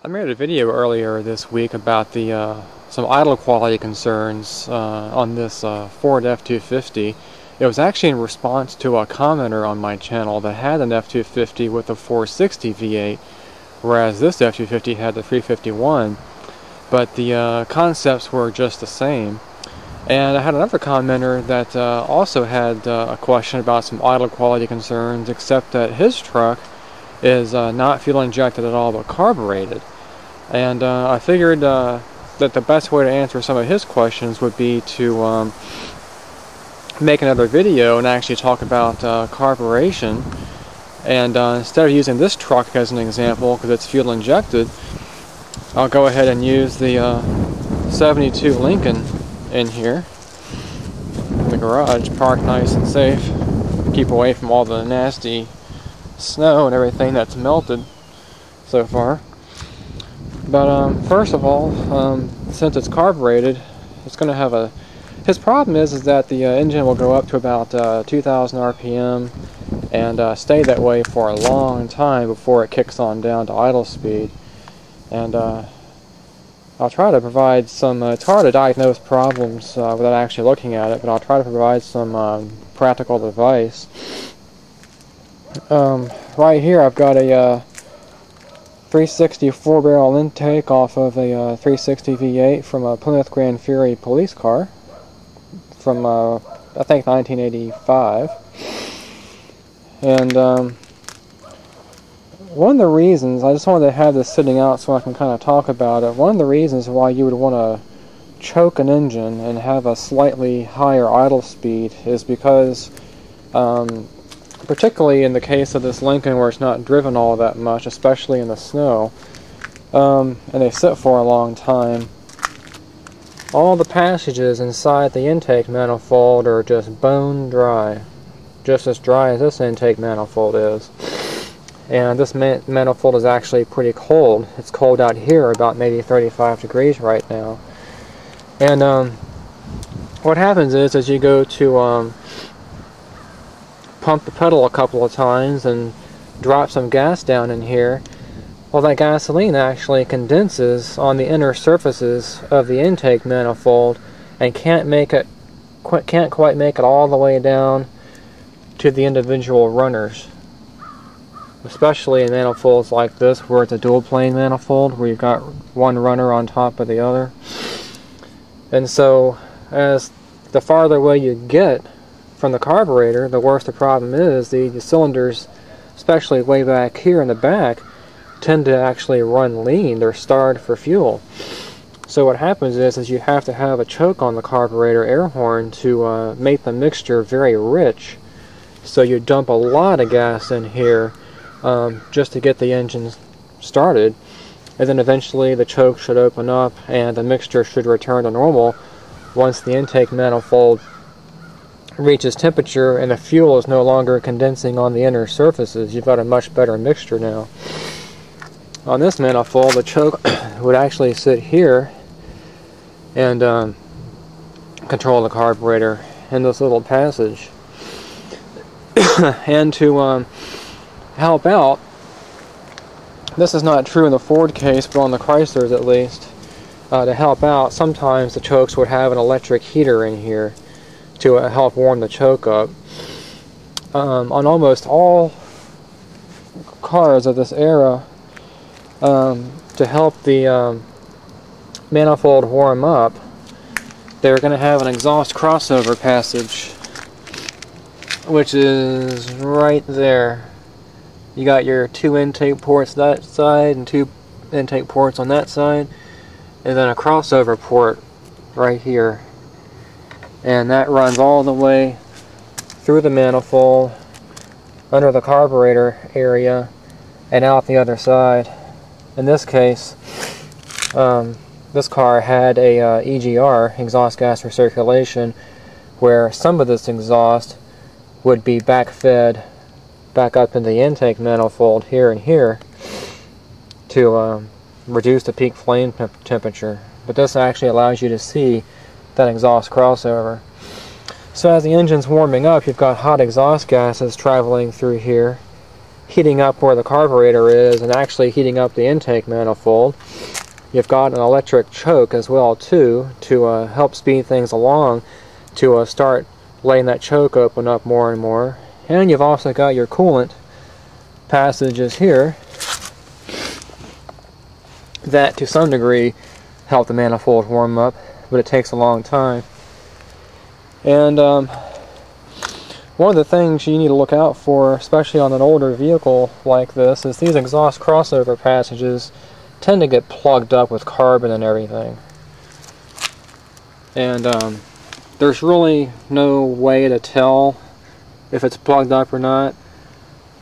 I made a video earlier this week about the some idle quality concerns on this Ford F-250. It was actually in response to a commenter on my channel that had an F-250 with a 460 V8, whereas this F-250 had the 351, but the concepts were just the same. And I had another commenter that also had a question about some idle quality concerns, except that his truck is not fuel injected at all, but carbureted. And I figured that the best way to answer some of his questions would be to make another video and actually talk about carburation. And instead of using this truck as an example, because it's fuel injected, I'll go ahead and use the 72 Lincoln in here, in the garage, parked nice and safe, keep away from all the nasty snow and everything that's melted so far. But first of all, since it's carbureted, it's going to have a... His problem is that the engine will go up to about 2,000 RPM and stay that way for a long time before it kicks on down to idle speed. And I'll try to provide some... it's hard to diagnose problems without actually looking at it, but I'll try to provide some practical advice. Right here I've got a 360 4-barrel intake off of a 360 V8 from a Plymouth Grand Fury police car from I think 1985. And one of the reasons, I just wanted to have this sitting out so I can kind of talk about it, one of the reasons why you would want to choke an engine and have a slightly higher idle speed is because particularly in the case of this Lincoln where it's not driven all that much, especially in the snow, and they sit for a long time, all the passages inside the intake manifold are just bone dry, just as dry as this intake manifold is. And this manifold is actually pretty cold. It's cold out here, about maybe 35 degrees right now. And what happens is, as you go to pump the pedal a couple of times and drop some gas down in here, well, that gasoline actually condenses on the inner surfaces of the intake manifold and can't quite make it all the way down to the individual runners, especially in manifolds like this where it's a dual plane manifold where you've got one runner on top of the other. And so as the farther away you get from the carburetor, the worse the problem is. The cylinders, especially way back here in the back, tend to actually run lean. They're starved for fuel. So what happens is you have to have a choke on the carburetor air horn to make the mixture very rich. So you dump a lot of gas in here just to get the engine started, and then eventually the choke should open up and the mixture should return to normal once the intake manifold reaches temperature and the fuel is no longer condensing on the inner surfaces. You've got a much better mixture now. On this manifold, the choke would actually sit here and control the carburetor in this little passage. And to help out, this is not true in the Ford case, but on the Chryslers at least, to help out, sometimes the chokes would have an electric heater in here to help warm the choke up. On almost all cars of this era, to help the manifold warm up, they're going to have an exhaust crossover passage, which is right there. You got your two intake ports that side and two intake ports on that side, and then a crossover port right here. And that runs all the way through the manifold, under the carburetor area, and out the other side. In this case, this car had a EGR, exhaust gas recirculation, where some of this exhaust would be back-fed back up in the intake manifold here and here to reduce the peak flame temperature. But this actually allows you to see that exhaust crossover. So as the engine's warming up, you've got hot exhaust gases traveling through here heating up where the carburetor is and actually heating up the intake manifold. You've got an electric choke as well too to help speed things along, to start letting that choke open up more and more. And you've also got your coolant passages here that to some degree help the manifold warm up, but it takes a long time. And one of the things you need to look out for, especially on an older vehicle like this, is these exhaust crossover passages tend to get plugged up with carbon and everything. And there's really no way to tell if it's plugged up or not.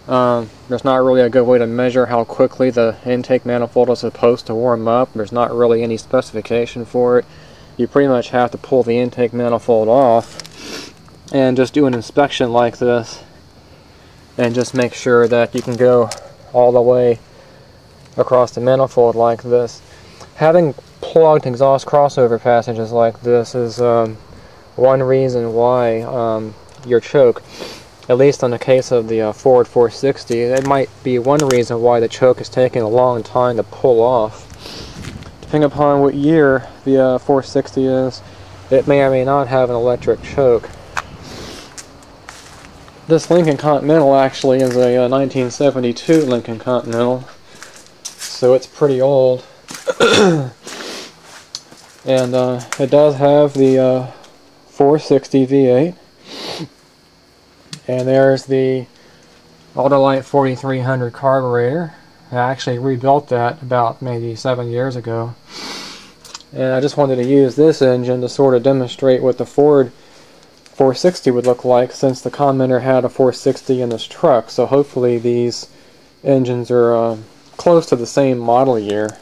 There's not really a good way to measure how quickly the intake manifold is supposed to warm up. There's not really any specification for it. You pretty much have to pull the intake manifold off and just do an inspection like this and just make sure that you can go all the way across the manifold like this. Having plugged exhaust crossover passages like this is one reason why your choke, at least in the case of the Ford 460, it might be one reason why the choke is taking a long time to pull off. Depending upon what year the 460 is, it may or may not have an electric choke. This Lincoln Continental actually is a 1972 Lincoln Continental, so it's pretty old. And it does have the 460 V8. And there's the Autolite 4300 carburetor. I actually rebuilt that about maybe 7 years ago. And I just wanted to use this engine to sort of demonstrate what the Ford 460 would look like, since the commenter had a 460 in this truck. So hopefully these engines are close to the same model year.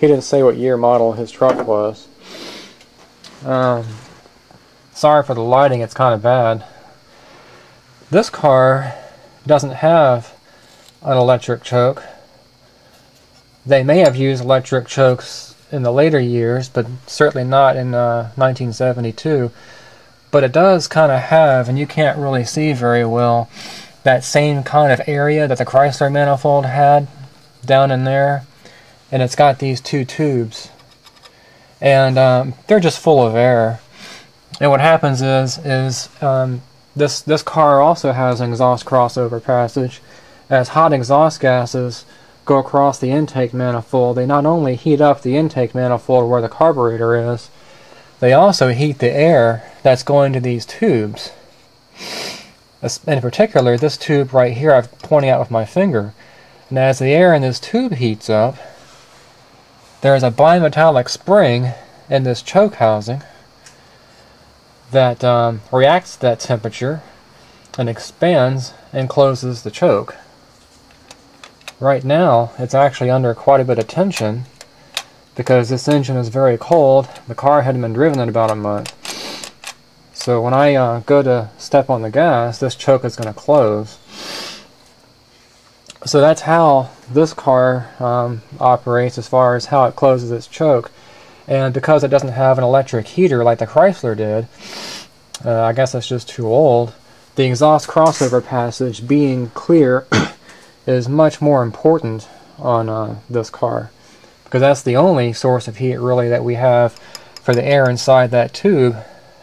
He didn't say what year model his truck was. Sorry for the lighting, it's kind of bad. This car doesn't have an electric choke. They may have used electric chokes in the later years, but certainly not in 1972. But it does kind of have, and you can't really see very well, that same kind of area that the Chrysler manifold had down in there. And it's got these two tubes. And they're just full of air. And what happens is this car also has an exhaust crossover passage. As hot exhaust gases go across the intake manifold, they not only heat up the intake manifold where the carburetor is, they also heat the air that's going to these tubes. In particular, this tube right here I'm pointing out with my finger. And as the air in this tube heats up, there's a bimetallic spring in this choke housing that reacts to that temperature and expands and closes the choke. Right now it's actually under quite a bit of tension because this engine is very cold. The car hadn't been driven in about a month. So when I go to step on the gas, this choke is going to close. So that's how this car operates as far as how it closes its choke. And because it doesn't have an electric heater like the Chrysler did, I guess that's just too old. The exhaust crossover passage being clear is much more important on this car, because that's the only source of heat really that we have for the air inside that tube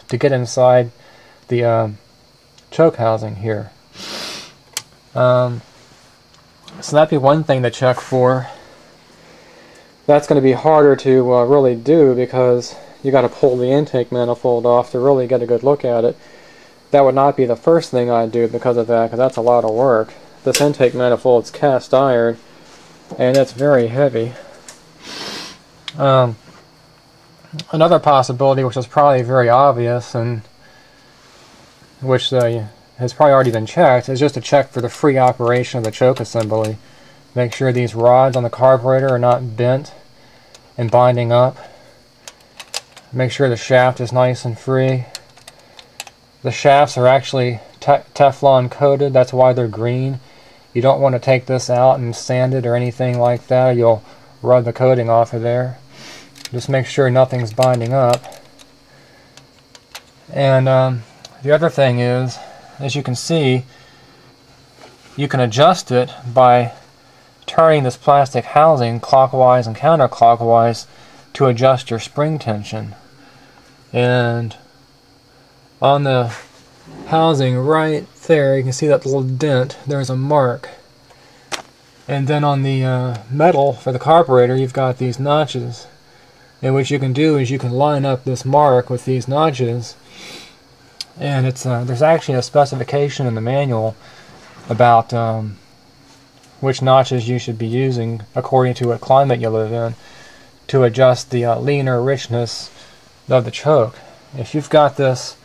to get inside the choke housing here. So that'd be one thing to check for. That's going to be harder to really do because you got to pull the intake manifold off to really get a good look at it. That would not be the first thing I'd do because of that, because that's a lot of work. This intake manifold's cast iron and it's very heavy. Another possibility, which is probably very obvious and which has probably already been checked, is just to check for the free operation of the choke assembly. Make sure these rods on the carburetor are not bent and binding up. Make sure the shaft is nice and free. The shafts are actually Teflon coated, that's why they're green. You don't want to take this out and sand it or anything like that. You'll rub the coating off of there. Just make sure nothing's binding up. And the other thing is, as you can see, you can adjust it by turning this plastic housing clockwise and counterclockwise to adjust your spring tension. And on the housing right there, you can see that little dent, there's a mark. And then on the metal for the carburetor, you've got these notches. And what you can do is you can line up this mark with these notches. And it's there's actually a specification in the manual about which notches you should be using according to what climate you live in to adjust the leaner richness of the choke. If you've got this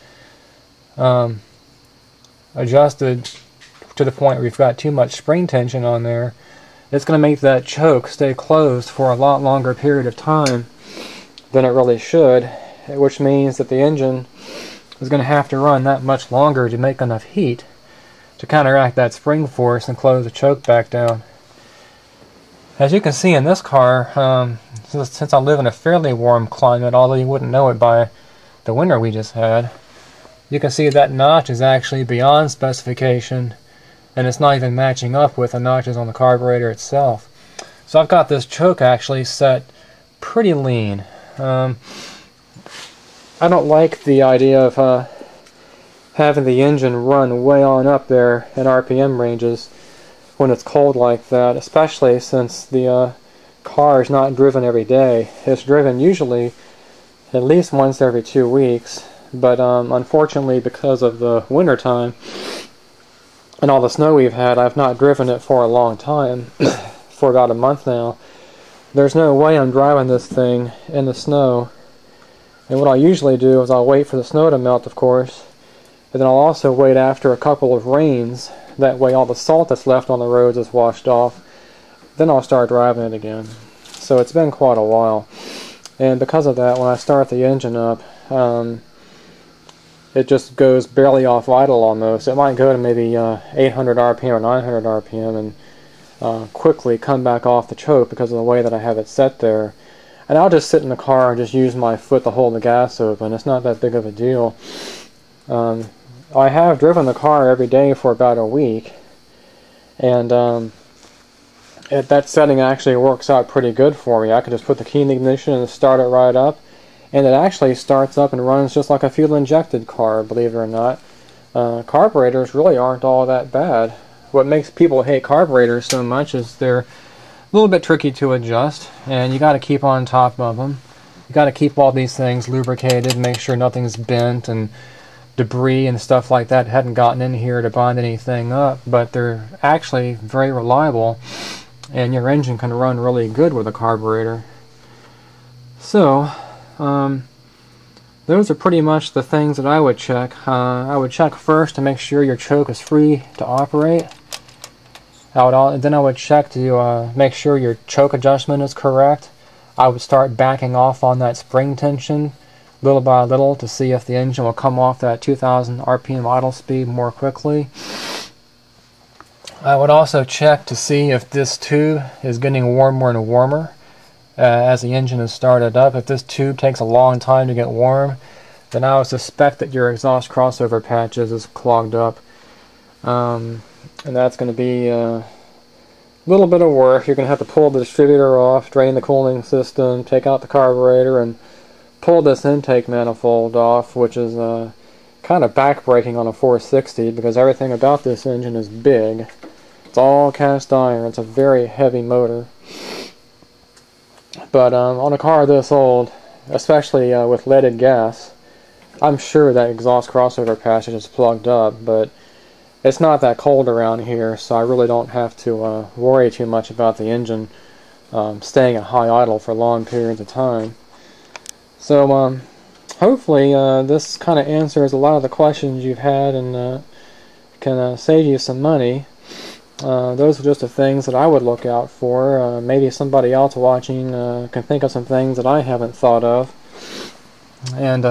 adjusted to the point where you've got too much spring tension on there, it's going to make that choke stay closed for a lot longer period of time than it really should, which means that the engine is going to have to run that much longer to make enough heat to counteract that spring force and close the choke back down. As you can see in this car, since I live in a fairly warm climate, although you wouldn't know it by the winter we just had, you can see that notch is actually beyond specification, and it's not even matching up with the notches on the carburetor itself. So I've got this choke actually set pretty lean. I don't like the idea of having the engine run way on up there in RPM ranges when it's cold like that, especially since the car is not driven every day. It's driven usually at least once every 2 weeks, but unfortunately, because of the winter time and all the snow we've had, I've not driven it for a long time, for about a month now. There's no way I'm driving this thing in the snow, and what I usually do is I'll wait for the snow to melt, of course, and then I'll also wait after a couple of rains. That way all the salt that's left on the roads is washed off. Then I'll start driving it again. So it's been quite a while. And because of that, when I start the engine up, it just goes barely off idle almost. It might go to maybe 800 RPM or 900 RPM and quickly come back off the choke because of the way that I have it set there. And I'll just sit in the car and just use my foot to hold the gas open. It's not that big of a deal. I have driven the car every day for about a week, and that setting actually works out pretty good for me. I can just put the key in the ignition and start it right up, and it actually starts up and runs just like a fuel-injected car, believe it or not. Carburetors really aren't all that bad. What makes people hate carburetors so much is they're a little bit tricky to adjust, and you got to keep on top of them. You got to keep all these things lubricated, make sure nothing's bent, and debris and stuff like that hadn't gotten in here to bind anything up, but they're actually very reliable, and your engine can run really good with a carburetor. So those are pretty much the things that I would check. I would check first to make sure your choke is free to operate. Then I would check to make sure your choke adjustment is correct. I would start backing off on that spring tension little by little to see if the engine will come off that 2,000 RPM idle speed more quickly. I would also check to see if this tube is getting warmer and warmer as the engine is started up. If this tube takes a long time to get warm, then I would suspect that your exhaust crossover patches is clogged up. And that's going to be a little bit of work. You're going to have to pull the distributor off, drain the cooling system, take out the carburetor, and pull this intake manifold off, which is kind of backbreaking on a 460 because everything about this engine is big. It's all cast iron. It's a very heavy motor. But on a car this old, especially with leaded gas, I'm sure that exhaust crossover patch is plugged up, but it's not that cold around here, so I really don't have to worry too much about the engine staying at high idle for long periods of time. So hopefully this kind of answers a lot of the questions you've had and can save you some money. Those are just the things that I would look out for. Maybe somebody else watching can think of some things that I haven't thought of and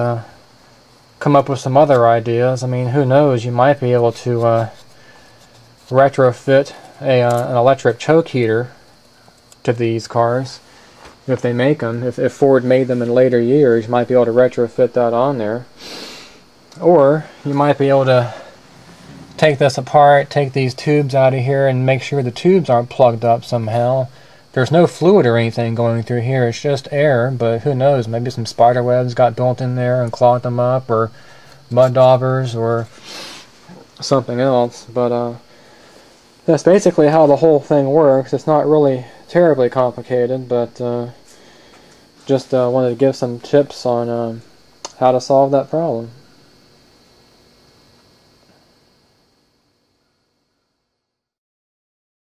come up with some other ideas. I mean, who knows? You might be able to retrofit an electric choke heater to these cars. If they make them, if Ford made them in later years, you might be able to retrofit that on there. Or you might be able to take this apart, take these tubes out of here, and make sure the tubes aren't plugged up somehow. There's no fluid or anything going through here, it's just air, but who knows, maybe some spider webs got built in there and clogged them up, or mud daubers, or something else. But that's basically how the whole thing works. It's not really terribly complicated, but just wanted to give some tips on how to solve that problem.